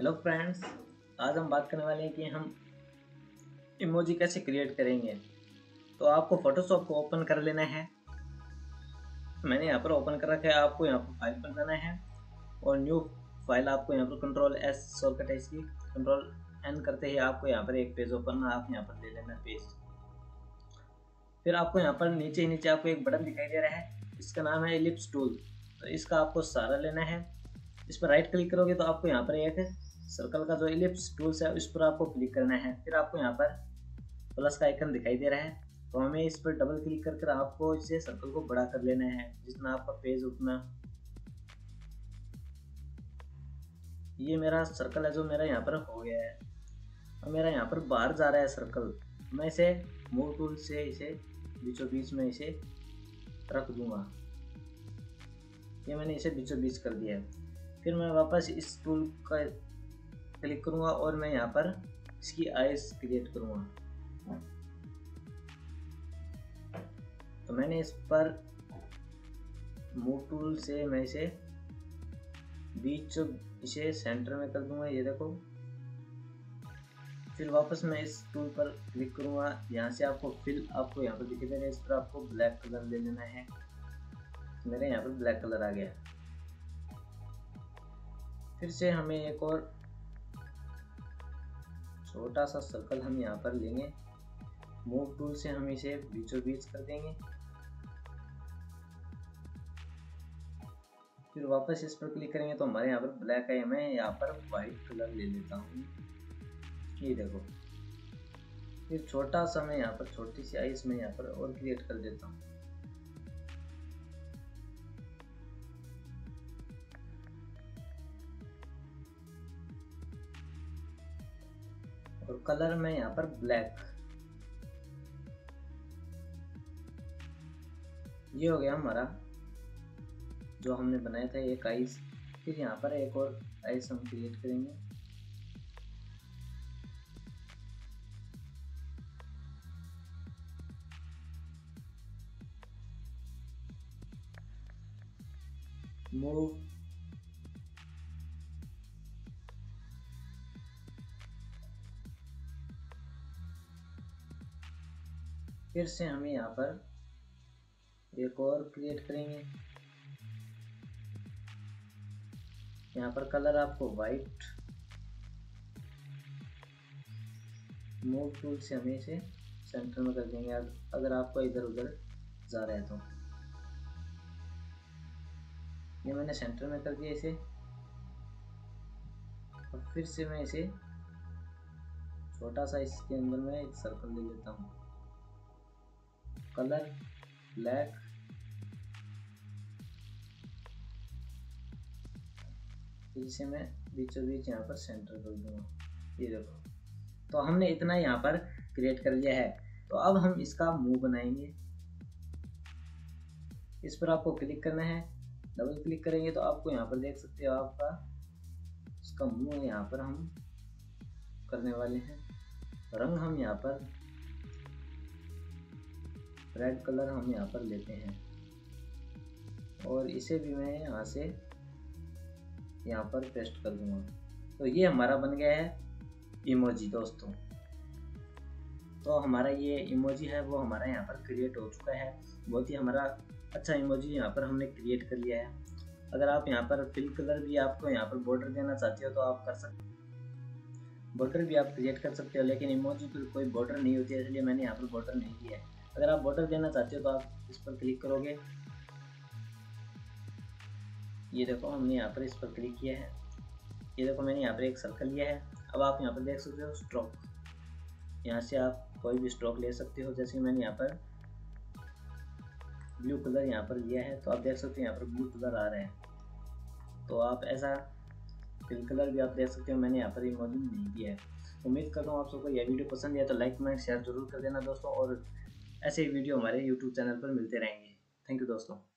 Hello friends, आज हम बात करने वाले हैं कि हम इमोजी कैसे क्रिएट करेंगे। तो आपको फोटोशॉप को ओपन कर लेना है। मैंने यहाँ पर ओपन कर रखा है। आपको यहाँ पर फाइल पर जाना है और न्यू फाइल आपको यहाँ पर कंट्रोल S शॉर्टकट है इसकी। कंट्रोल N करते ही आपको यहाँ पर एक पेज ओपन, आप यहाँ पर ले लेना पेज। फिर आपको यहाँ पर नीचे आपको एक बटन दिखाई दे रहा है, इसका नाम है इलिप्स टूल। तो इसका आपको सारा लेना है। इस पर राइट क्लिक करोगे तो आपको यहाँ पर एक सर्कल का जो इलिप्स टूल्स है उस पर आपको क्लिक करना है। फिर आपको यहाँ पर प्लस का आइकन दिखाई दे रहा है, तो हमें इस पर डबल क्लिक करके आपको इसे सर्कल को बड़ा कर लेना है, जितना आपका पेज उतना। ये मेरा सर्कल है जो मेरा यहाँ पर हो गया है और मेरा यहाँ पर बाहर जा रहा है सर्कल। मैं इसे मूव टूल से इसे बीचों बीच में इसे रख दूंगा। ये मैंने इसे बीचों बीच कर दिया है। फिर मैं वापस इस टूल का क्लिक करूंगा और मैं यहाँ पर इसकी आईज क्रिएट करूंगा। तो मैंने इस पर मूव टूल से मैं इसे बीच इसे सेंटर में कर दूंगा, ये देखो। फिर वापस मैं इस टूल पर क्लिक करूंगा। यहाँ से आपको फिल आपको यहाँ पर दिखाई दे रहा है, इस पर आपको ब्लैक कलर ले लेना है। मेरे यहाँ पर ब्लैक कलर आ गया। फिर से हमें एक और छोटा सा सर्कल हम यहाँ पर लेंगे। मूव टूल से हम इसे बीचों बीच कर देंगे। फिर वापस इस पर क्लिक करेंगे तो हमारे यहाँ पर ब्लैक है। मैं यहाँ पर व्हाइट कलर ले लेता हूँ, ये देखो। फिर छोटा सा मैं यहाँ पर छोटी सी आईज में यहाँ पर और क्रिएट कर देता हूँ। और कलर में यहाँ पर ब्लैक, ये हो गया हमारा जो हमने बनाया था एक आइस। फिर यहाँ पर एक और आइस हम क्रिएट करेंगे। मूव फिर से हम यहाँ पर एक और क्रिएट करेंगे। यहाँ पर कलर आपको व्हाइट, मूव टूल से हमें इसे सेंटर में कर देंगे अगर आपको इधर उधर जा रहा है तो। ये मैंने सेंटर में कर दिया इसे। और फिर से मैं इसे छोटा सा इसके अंदर में एक सर्कल ले लेता हूँ। कलर ब्लैक, इसे मैं बीचों बीच यहाँ पर सेंटर कर दूंगा, ये देखो। तो हमने इतना यहाँ पर क्रिएट कर लिया है। तो अब हम इसका मुंह बनाएंगे। इस पर आपको क्लिक करना है। डबल क्लिक करेंगे तो आपको यहाँ पर देख सकते हो आपका इसका मुंह यहाँ पर हम करने वाले हैं। रंग हम यहाँ पर रेड कलर हम यहाँ पर लेते हैं और इसे भी मैं यहाँ से यहाँ पर पेस्ट कर दूंगा। तो ये हमारा बन गया है इमोजी दोस्तों। तो हमारा ये इमोजी है वो हमारा यहाँ पर क्रिएट हो चुका है। बहुत ही हमारा अच्छा इमोजी यहाँ पर हमने क्रिएट कर लिया है। अगर आप यहाँ पर फिल कलर भी आपको यहाँ पर बॉर्डर देना चाहते हो तो आप कर सकते हो, बॉर्डर भी आप क्रिएट कर सकते हो। लेकिन इमोजी पर कोई बॉर्डर नहीं होती है, इसलिए मैंने यहाँ पर बॉर्डर नहीं दिया है। अगर आप बॉर्डर देना चाहते हो तो आप इस पर क्लिक करोगे, ये देखो हमने यहाँ पर इस पर क्लिक किया है। ये देखो मैंने यहाँ पर एक सर्कल लिया है। अब आप यहाँ पर देख सकते हो स्ट्रोक, यहाँ से आप कोई भी स्ट्रोक ले सकते हो। जैसे मैंने यहाँ पर ब्लू कलर यहाँ पर लिया है तो आप देख सकते हो यहाँ पर ब्लू कलर आ रहे हैं। तो आप ऐसा पिंक कलर भी आप देख सकते हो। मैंने यहाँ पर इमोजी नहीं दिया है। उम्मीद करता हूँ आप सबको यह वीडियो पसंद आया तो लाइक कमेंट शेयर जरूर कर देना दोस्तों। और ऐसे वीडियो हमारे YouTube चैनल पर मिलते रहेंगे। थैंक यू दोस्तों।